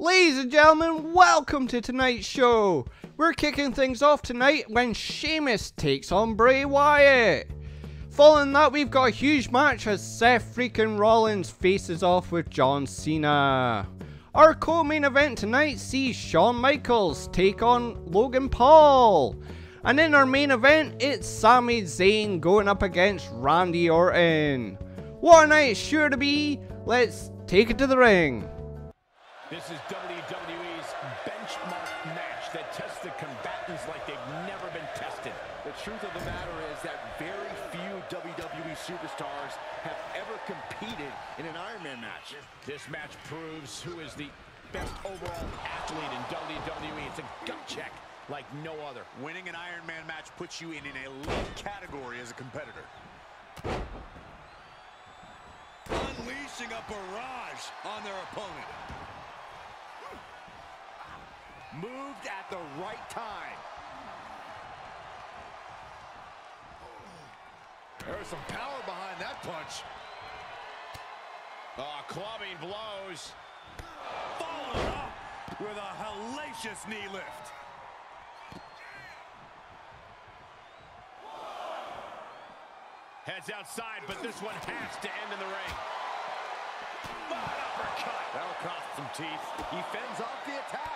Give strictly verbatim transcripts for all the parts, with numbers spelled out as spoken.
Ladies and gentlemen, welcome to tonight's show. We're kicking things off tonight when Sheamus takes on Bray Wyatt. Following that, we've got a huge match as Seth freaking Rollins faces off with John Cena. Our co-main event tonight sees Shawn Michaels take on Logan Paul. And in our main event, it's Sami Zayn going up against Randy Orton. What a night's sure to be. Let's take it to the ring. This is W W E's benchmark match that tests the combatants like they've never been tested. The truth of the matter is that very few W W E superstars have ever competed in an Iron Man match. This match proves who is the best overall athlete in W W E. It's a gut check like no other. Winning an Iron Man match puts you in an elite category as a competitor. Unleashing a barrage on their opponent. Moved at the right time. There was some power behind that punch. Oh, clubbing blows. Followed up with a hellacious knee lift. Heads outside, but this one has to end in the ring. Bad uppercut. That'll cost some teeth. He fends off the attack.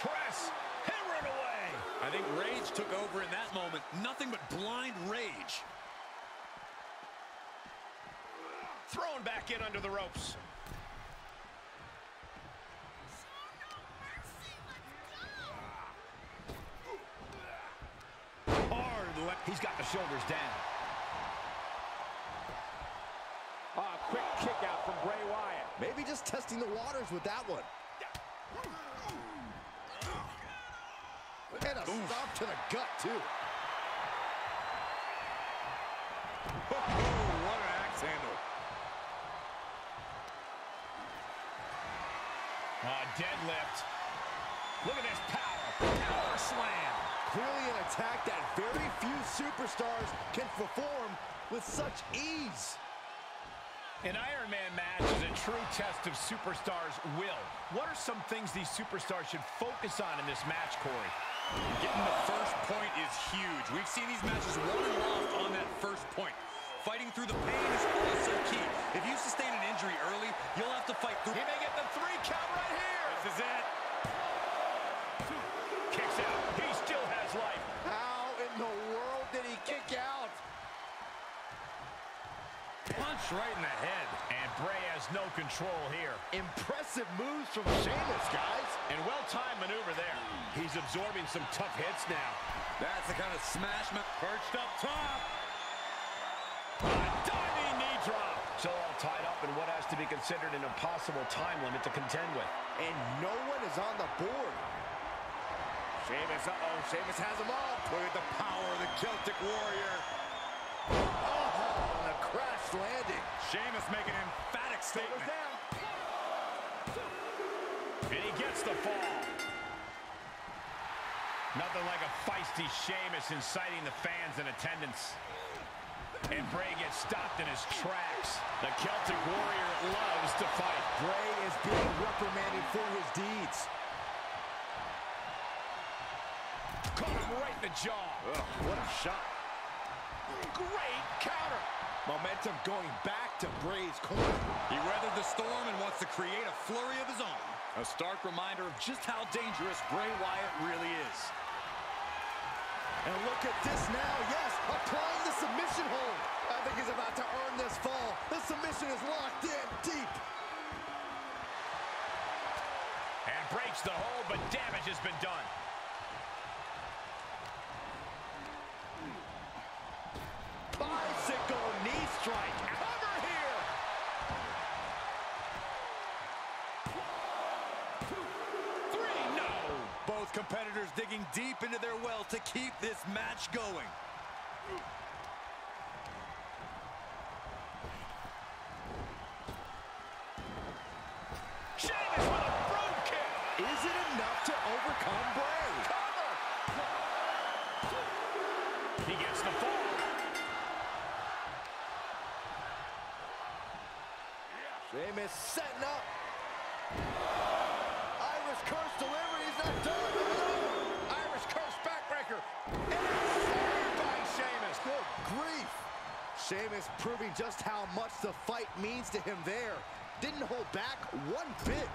Press, hammered away. I think rage took over in that moment. Nothing but blind rage. Thrown back in under the ropes. Hard left. He's got the shoulders down. A oh, quick kick out from Bray Wyatt. Maybe just testing the waters with that one. And a Oof. Stop to the gut, too. Oh, what an axe handle. Uh, deadlift. Look at this power. Power slam. Clearly an attack that very few superstars can perform with such ease. An Iron Man match is a true test of superstars' will. What are some things these superstars should focus on in this match, Corey? Getting the first point is huge. We've seen these matches won and lost on that first point. Fighting through the pain is also key. If you sustain an injury early, you'll have to fight through. He may get the three count right here. This is it. Kicks out. He still has life. How in the world did he kick out? Punch right in the head. And Bray has no control here. Impressive moves from Sheamus, guys. And well-timed maneuver there. He's absorbing some tough hits now. That's the kind of smash perched up top. A diving knee drop. So all tied up in what has to be considered an impossible time limit to contend with. And no one is on the board. Sheamus, uh-oh. Sheamus has them all. Look at the power of the Celtic Warrior. Oh, and a crash landing. Sheamus making an emphatic statement. And he gets the fall. Nothing like a feisty Sheamus inciting the fans in attendance. And Bray gets stopped in his tracks. The Celtic Warrior loves to fight. Bray is being reprimanded for his deeds. Caught him right in the jaw. Ugh, what a shot. Great counter. Momentum going back to Bray's corner. He weathered the storm and wants to create a flurry of his own. A stark reminder of just how dangerous Bray Wyatt really is. And look at this now, yes, applying the submission hold. I think he's about to earn this fall. The submission is locked in deep. And breaks the hold, but damage has been done. Bicycle knee strike. Cover here. Three, no. Both competitors digging deep into their well to keep this match going. Sheamus with a broom kick. Is it enough to overcome Bray? Cover. He gets the fall. Sheamus setting up. Irish curse delivery. He's not done. Irish curse backbreaker. And it's saved by Sheamus. Good grief. Sheamus proving just how much the fight means to him there. Didn't hold back one bit.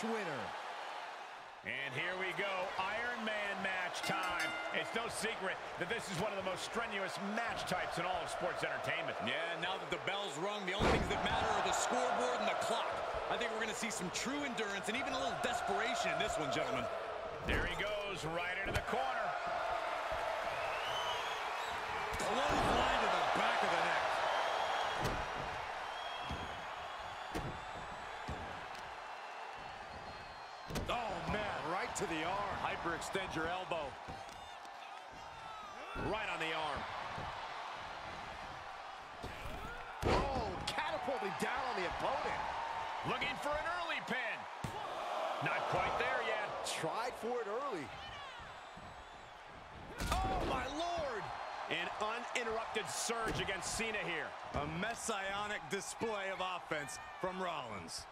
Winner. And here we go, Iron Man match time. It's no secret that this is one of the most strenuous match types in all of sports entertainment. Yeah, now that the bell's rung, the only things that matter are the scoreboard and the clock. I think we're going to see some true endurance and even a little desperation in this one, gentlemen. There he goes, right into the corner. Clothesline to the back of the neck. To the arm. Hyperextend your elbow. Right on the arm. Oh, catapulting down on the opponent. Looking for an early pin. Not quite there yet. Tried for it early. Oh, my lord. An uninterrupted surge against Cena here. A messianic display of offense from Rollins.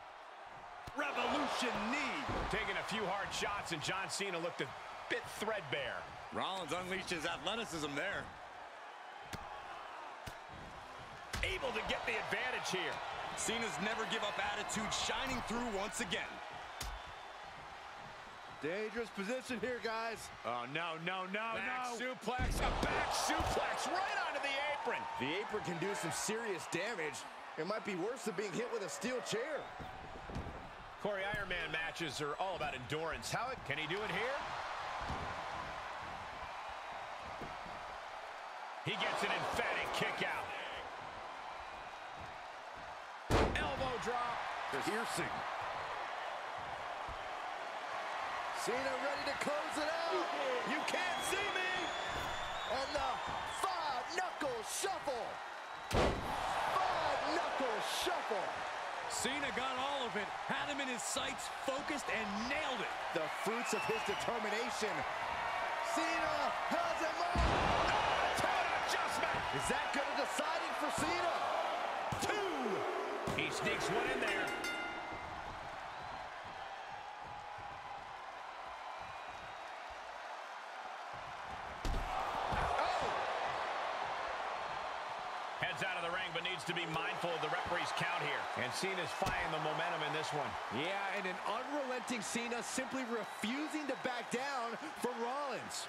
Revolution knee. Taking a few hard shots, and John Cena looked a bit threadbare. Rollins unleashed his athleticism there. Able to get the advantage here. Cena's never give up attitude shining through once again. Dangerous position here, guys. Oh, no, no, no, back no. Suplex, a back suplex right onto the apron. The apron can do some serious damage. It might be worse than being hit with a steel chair. Corey, Iron Man matches are all about endurance. How can he do it here? He gets an emphatic kick out. Elbow drop. Piercing. Cena ready to close it out. You can't see me. And the five knuckle shuffle. Five knuckle shuffle. Cena got all of it, had him in his sights, focused, and nailed it. The fruits of his determination. Cena has him up. Oh, total adjustment. Is that going to decide it for Cena? Two. He sneaks one in there. Out of the ring, but needs to be mindful of the referee's count here. And Cena's fighting the momentum in this one. Yeah, and an unrelenting Cena simply refusing to back down from Rollins.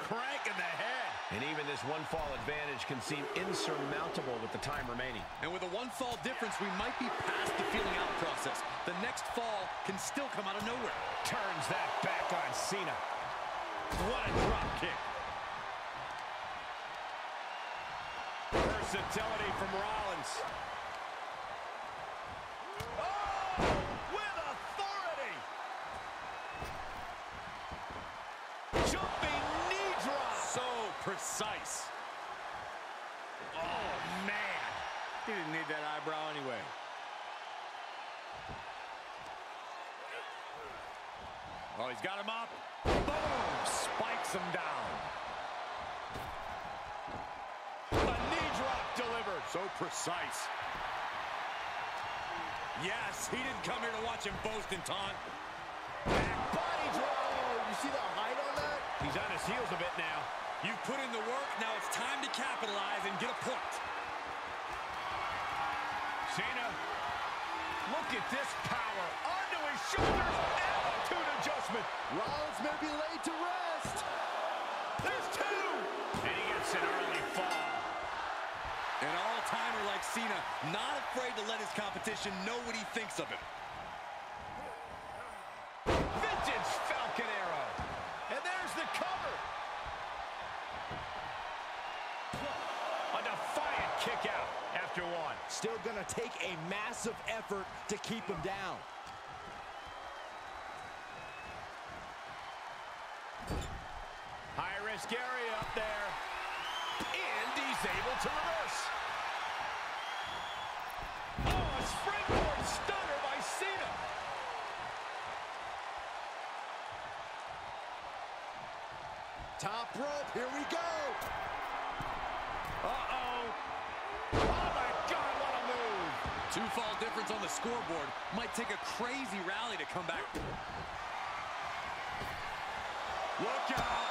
Crank in the head. And even this one-fall advantage can seem insurmountable with the time remaining. And with a one-fall difference, we might be past the feeling out process. The next fall can still come out of nowhere. Turns that back on Cena. What a drop kick. Versatility from Rollins. Oh, with authority. Jumping knee drop. So precise. Oh, man. He didn't need that eyebrow anyway. Oh, he's got him up. Boom. Spikes him down. So precise. Yes, he didn't come here to watch him boast and taunt. Back body drop. You see the height on that? He's on his heels a bit now. You've put in the work. Now it's time to capitalize and get a point. Cena, look at this power. Onto his shoulders. Altitude adjustment. Rollins may be laid to rest. There's two. And he gets an early fall. An all-timer like Cena, not afraid to let his competition know what he thinks of him. Vintage Falcon Arrow. And there's the cover. A defiant kick out after one. Still going to take a massive effort to keep him down. High risk area up there. able to reverse. Oh, a springboard stunner by Cena. Top rope, here we go. Uh-oh. Oh, my God, what a move. Two-fall difference on the scoreboard. Might take a crazy rally to come back. Look out.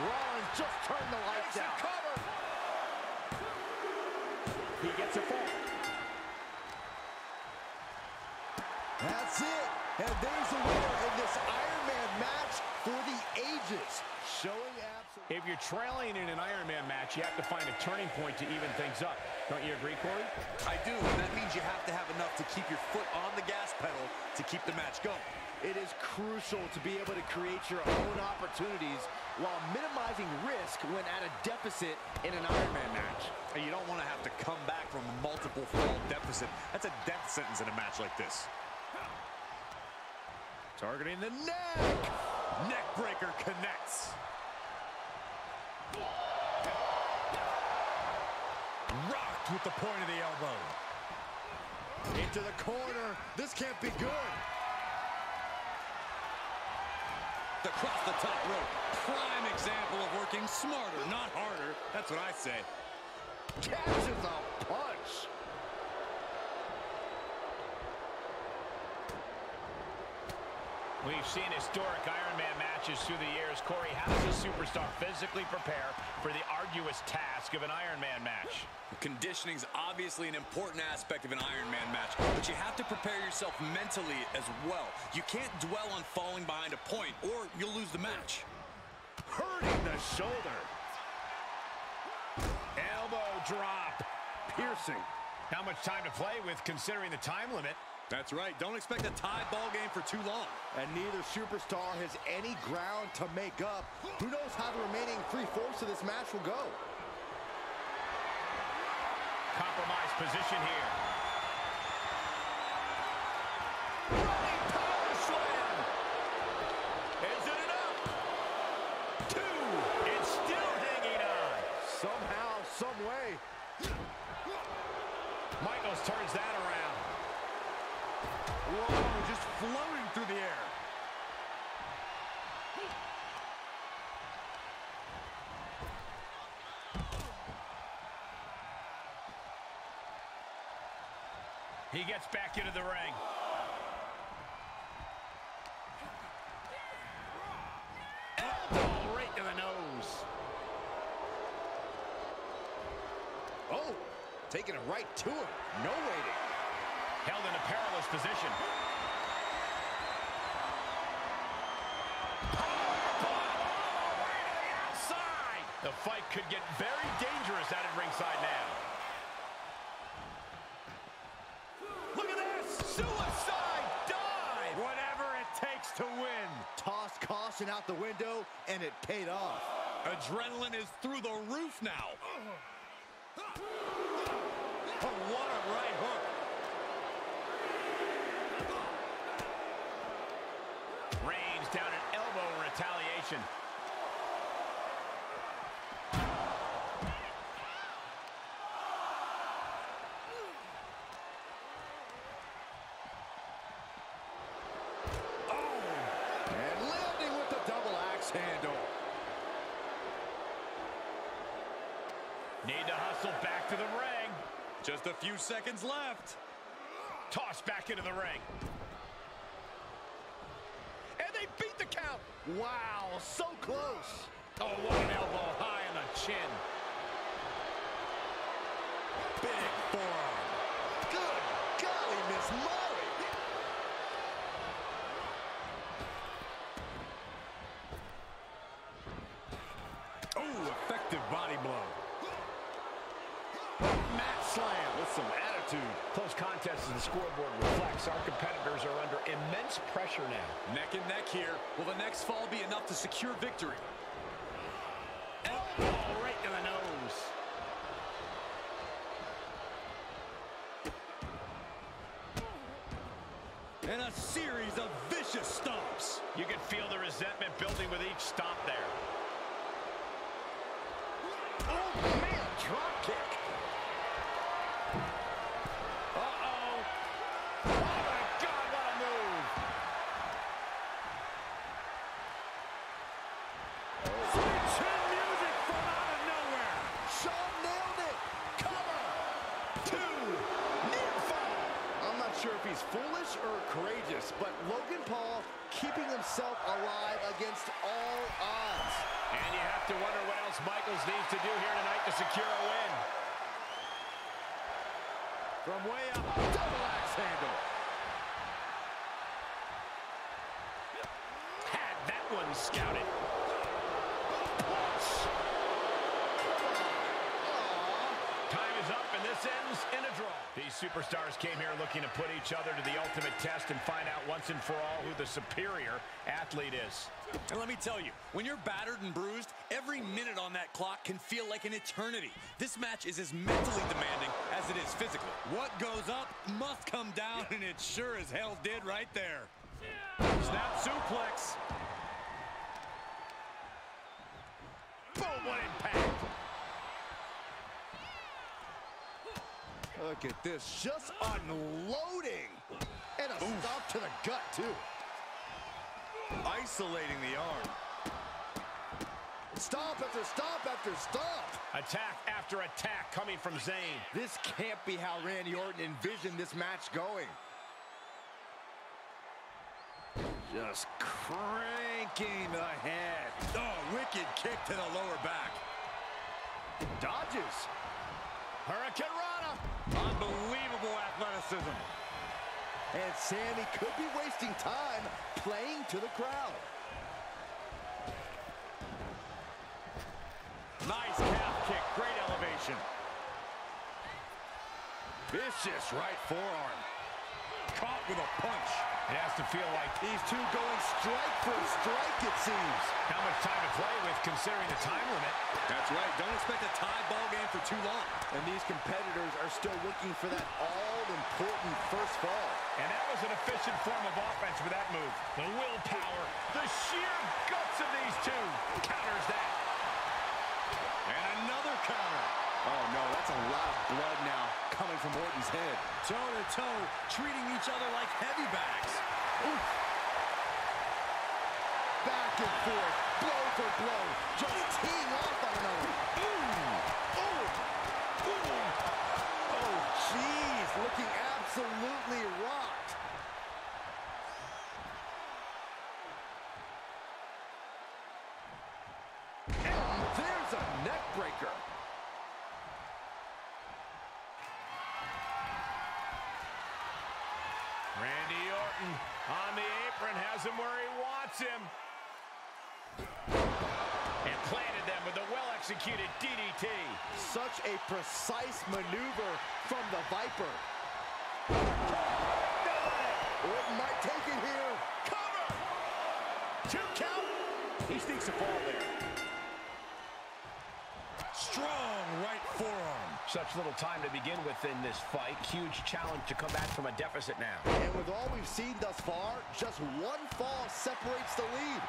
Rollins just turned the lights out. Cover. He gets a fall. That's it. And there's the winner in this Iron Man match for the ages. Showing absolute. If you're trailing in an Iron Man match, you have to find a turning point to even things up. Don't you agree, Corey? I do. That means you have to have enough to keep your foot on the gas pedal to keep the match going. It is crucial to be able to create your own opportunities while minimizing risk when at a deficit in an Iron Man match. And you don't want to have to come back from a multiple fall deficit. That's a death sentence in a match like this. Targeting the neck. Neck breaker connects. Rocked with the point of the elbow. Into the corner. This can't be good. Across the top rope. Prime example of working smarter, not harder. That's what I say. Catches a punch. We've seen historic Iron Man matches through the years. Corey, how does a superstar physically prepare for the arduous task of an Iron Man match? Conditioning's obviously an important aspect of an Iron Man match, but you have to prepare yourself mentally as well. You can't dwell on falling behind a point, or you'll lose the match. Hurting the shoulder. Elbow drop. Piercing. How much time to play with considering the time limit? That's right. Don't expect a tie ball game for too long. And neither superstar has any ground to make up. Who knows how the remaining three-fourths of this match will go? Compromised position here. Running power slam. Is it enough? Two. It's still hanging on. Somehow, some way. Michaels turns that around. Whoa, just floating through the air. He gets back into the ring. Elbow right to the nose. Oh, taking it right to him. No waiting. Held in a perilous position. Outside. The fight could get very dangerous out at ringside now. Look at this! Suicide dive! Whatever it takes to win. Tossed caution out the window, and it paid off. Adrenaline is through the roof now. Oh, what a right hook. Reigns down an elbow in retaliation. Oh! And landing with the double axe handle. Need to hustle back to the ring. Just a few seconds left. Tossed back into the ring. Wow, so close. Oh, what an elbow high on the chin. Big forearm. Good golly, Miss Molly. Oh, effective body blow. Mat slam with some attitude. Close contest as the scoreboard reflects. Our competitors are under immense pressure now. Neck and neck here. Will the next fall be enough to secure victory? Elbow right to the nose. And a series of vicious stomps. You can feel the resentment building with each stomp there. Oh! against all odds. And you have to wonder what else Michaels needs to do here tonight to secure a win. From way up, double axe handle. Had that one scouted. Time is up, and this ends in a draw. These superstars came here looking to put each other to the ultimate test and find out once and for all who the superior athlete is. And let me tell you, when you're battered and bruised, every minute on that clock can feel like an eternity. This match is as mentally demanding as it is physically. What goes up must come down, and it sure as hell did right there. Yeah. Snap suplex. Boom, what impact. Look at this, just unloading. And a Oof. stop to the gut, too. Isolating the arm. Stop after stop after stop. Attack after attack coming from Zayn. This can't be how Randy Orton envisioned this match going. Just cranking the head. Oh, wicked kick to the lower back. Dodges. Hurricane Rana. Unbelievable athleticism. And Sami could be wasting time playing to the crowd. Nice calf kick, great elevation. Vicious right forearm. Caught with a punch. It has to feel like these two going strike for strike, it seems. How much time to play with considering the time limit? That's right, don't expect a tie ball game for too long. And these competitors are still looking for that all-important first fall. And that was an efficient form of offense with that move. The willpower, the sheer guts of these two counters that. And another counter. Oh no, that's a lot of blood now coming from Orton's head. Toe to toe, treating each other like heavy bags. Oof. Back and forth, blow for blow, just teeing off on another. Ooh, ooh, ooh. Oh, jeez, looking absolutely rocked. And there's a neck breaker. Randy Orton on the apron, has him where he wants him. And planted them with a well-executed D D T. Such a precise maneuver from the Viper. Orton might take it here. Cover! Two count. He sneaks a ball there. Strong right forearm. Such little time to begin with in this fight. Huge challenge to come back from a deficit now. And with all we've seen thus far, just one fall separates the lead.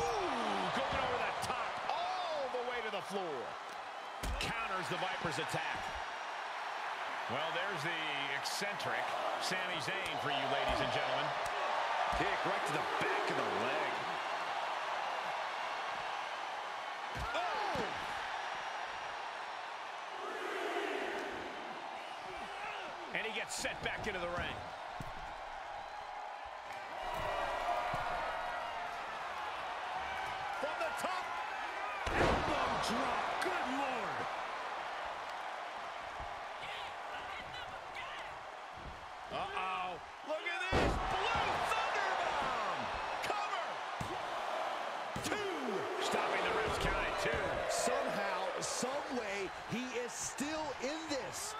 Ooh, going over the top, all the way to the floor. Counters the Viper's attack. Well, there's the eccentric Sami Zayn for you, ladies and gentlemen. Kick right to the back of the leg. And he gets set back into the ring. From the top, elbow drop, good lord. Uh-oh, look at this, blue thunderbomb. Cover. Two, stopping the ref's count at two. Somehow, some way, he is still in this.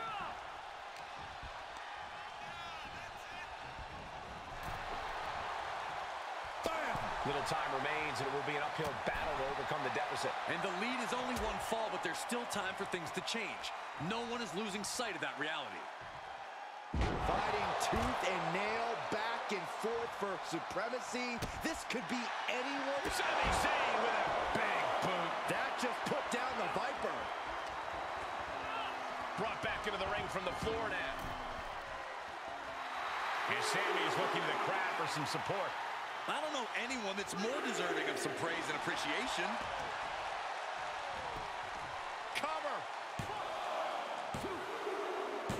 Little time remains, and it will be an uphill battle to overcome the deficit. And the lead is only one fall, but there's still time for things to change. No one is losing sight of that reality. Fighting tooth and nail, back and forth for supremacy. This could be anyone. Sami Zayn with a big boot. That just put down the Viper. Brought back into the ring from the floor now. And Sami is looking to the crowd for some support. I don't know anyone that's more deserving of some praise and appreciation. Cover.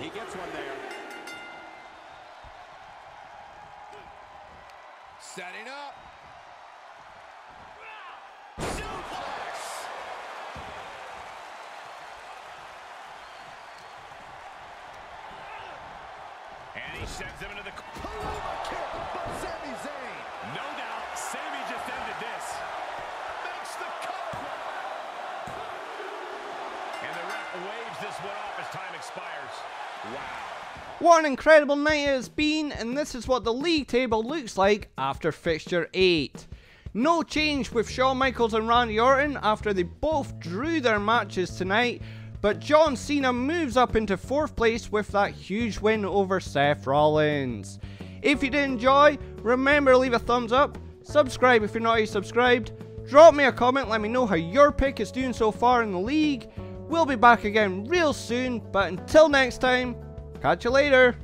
He gets one there. Setting up. Suplex. And he sends him into the Paloma kick by Sami Zayn. No doubt, Sami just ended this. Makes the cover. And the ref waves this one off as time expires. Wow. What an incredible night it has been, and this is what the league table looks like after fixture eight. No change with Shawn Michaels and Randy Orton after they both drew their matches tonight, but John Cena moves up into fourth place with that huge win over Seth Rollins. If you did enjoy, remember to leave a thumbs up, subscribe if you're not already subscribed, drop me a comment, let me know how your pick is doing so far in the league. We'll be back again real soon, but until next time, catch you later.